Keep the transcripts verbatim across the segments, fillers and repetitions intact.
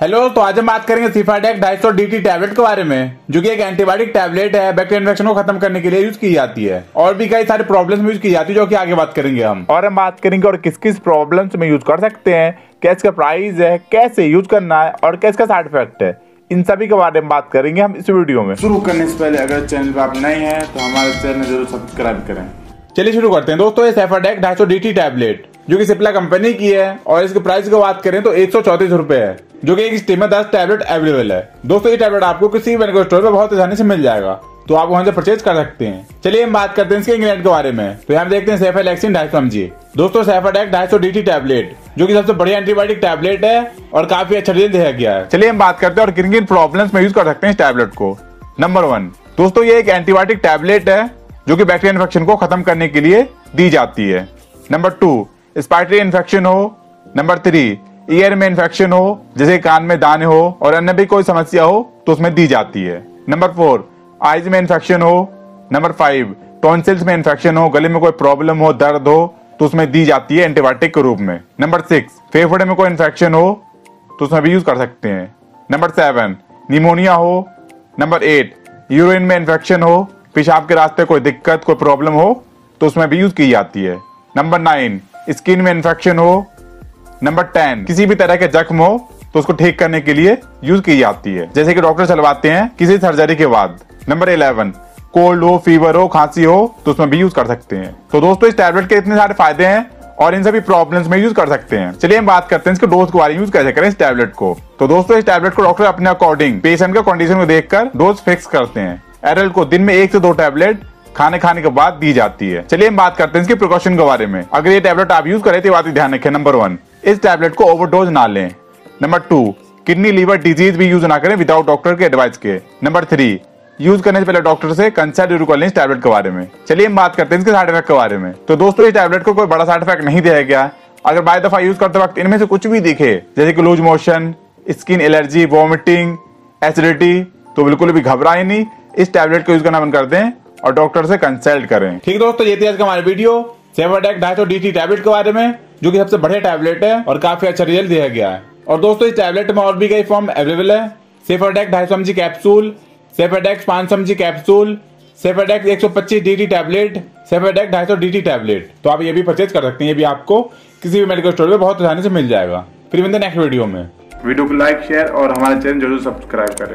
Hello, तो आज हम बात करेंगे सिफाडेक्स दो सौ पचास डीटी टैबलेट के बारे में, जो कि एक एंटीबायोटिक टैबलेट है। बैक्टीरियल इन्फेक्शन को खत्म करने के लिए यूज की जाती है और भी कई सारे प्रॉब्लम्स में यूज की जाती है, जो कि आगे बात करेंगे हम। और हम बात करेंगे और किस किस प्रॉब्लम्स में यूज कर सकते हैं, क्या इसका प्राइस है, कैसे यूज करना है और क्या इसका साइड इफेक्ट है, इन सभी के बारे में बात करेंगे हम इस वीडियो में। शुरू करने से पहले अगर चैनल पर आप नए हैं तो हमारे चैनल जरूर सब्सक्राइब करें। चलिए शुरू करते हैं दोस्तों। ये सिफाडेक्स दो सौ पचास डीटी टैबलेट जो कि सिप्ला कंपनी की है और इसके प्राइस की बात करें तो एक सौ चौतीस रुपए है, जो कि एक स्टीम में दस टैबलेट अवेलेबल है। दोस्तों ये टैबलेट आपको किसी भी मेडिकल स्टोर पर बहुत आसानी से मिल जाएगा, तो आप वहाँ से परचेज कर सकते हैं। चलिए हम बात करते हैं इसके इंग्रेडिएंट के बारे में। तो यहाँ देखते हैं सेफालेक्सिन ढाई सौ एमजी। दोस्तों सिफाडेक्स दो सौ पचास डीटी टैबलेट जो कि सबसे बढ़िया एंटीबायोटिक टैबलेट है और काफी अच्छा रिजल्ट दिया गया है। चलिए हम बात करते हैं और किन किन प्रॉब्लम्स में यूज कर सकते हैं इस टैबलेट को। नंबर वन, दोस्तों ये एक एंटीबायोटिक टैबलेट है जो कि बैक्टीरियल इन्फेक्शन को खत्म करने के लिए दी जाती है। नंबर टू, स्पाइटरी इन्फेक्शन हो। नंबर थ्री, ईयर में इन्फेक्शन हो, जैसे कान में दाने हो और अन्य भी कोई समस्या हो तो उसमें दी जाती है। नंबर फोर, आइज में इन्फेक्शन हो। नंबर फाइव, टॉन्सिल्स में इन्फेक्शन हो, गले में कोई प्रॉब्लम हो, दर्द हो तो उसमें दी जाती है एंटीबायोटिक के रूप में। नंबर सिक्स, फेफड़े में कोई इन्फेक्शन हो तो उसमें भी यूज कर सकते हैं। नंबर सेवन, निमोनिया हो। नंबर एट, यूरिन में इन्फेक्शन हो, पेशाब के रास्ते कोई दिक्कत कोई प्रॉब्लम हो तो उसमें भी यूज की जाती है। नंबर नाइन, स्किन में इन्फेक्शन हो। नंबर टेन, किसी भी तरह के जख्म हो तो उसको ठीक करने के लिए यूज की जाती है, जैसे कि डॉक्टर चलवाते हैं किसी सर्जरी के बाद। नंबर इलेवन, कोल्ड हो, फीवर हो, खांसी हो तो उसमें भी यूज कर सकते हैं। तो दोस्तों इस टैबलेट के इतने सारे फायदे हैं और इन सभी प्रॉब्लम्स में यूज कर सकते हैं। चलिए हम बात करते हैं इसके डोज के बारे में, यूज कैसे करें इस टैबलेट को। तो दोस्तों इस टैबलेट को डॉक्टर अपने अकॉर्डिंग पेशेंट के कंडीशन को देखकर डोज फिक्स करते हैं। एडल्ट को दिन में एक से दो टैबलेट खाने खाने के बाद दी जाती है। चलिए हम बात करते हैं इसके प्रिकॉशन के बारे में। अगर ये टैबलेट आप यूज करें तो बात ध्यान रखें। नंबर वन, इस टैबलेट को ओवरडोज ना लें। Number two, kidney liver disease भी यूज ना करें विदाउट डॉक्टर के एडवाइस के। नंबर थ्री, यूज करने से पहले डॉक्टर से कंसल्ट जरूर कर लें इस टैबलेट के बारे में। चलिए हम बात करते हैं इसके साइड इफेक्ट के बारे में। तो दोस्तों इस टैबलेट को कोई बड़ा साइड इफेक्ट नहीं दिया गया। अगर बाई दफा यूज करते वक्त इनमें से कुछ भी दिखे, जैसे कि loose motion, skin allergy, vomiting, acidity, तो बिल्कुल भी घबराए नहीं, इस टैबलेट को यूज करना बंद कर दें और डॉक्टर से कंसल्ट करें। ठीक है दोस्तों, ये थी आज का हमारा वीडियो सिफाडेक्स दो सौ पचास डीटी टैबलेट के बारे में, जो कि सबसे बढ़िया टैबलेट है और काफी अच्छा रिजल्ट दिया गया है। और दोस्तों इस टैबलेट में और भी कई फॉर्म अवेलेबल है। सिफाडेक्स दो सौ पचास एमजी कैप्सूल, सिफाडेक्स पाँच सौ एमजी कैप्सूल, सिफाडेक्स एक सौ पच्चीस डीटी टैबलेट, सिफाडेक्स दो सौ पचास डीटी टैबलेट। तो आप ये भी परचेज कर सकते हैं, ये भी आपको किसी भी मेडिकल स्टोर पे बहुत आसानी से मिल जाएगा। फिर मिलते हैं नेक्स्ट वीडियो में। वीडियो को लाइक, शेयर और हमारे चैनल जरूर सब्सक्राइब करें।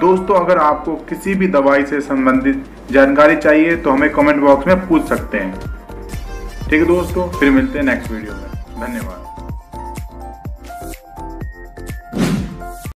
दोस्तों अगर आपको किसी भी दवाई से संबंधित जानकारी चाहिए तो हमें कमेंट बॉक्स में पूछ सकते हैं। ठीक है दोस्तों, फिर मिलते हैं नेक्स्ट वीडियो में। धन्यवाद।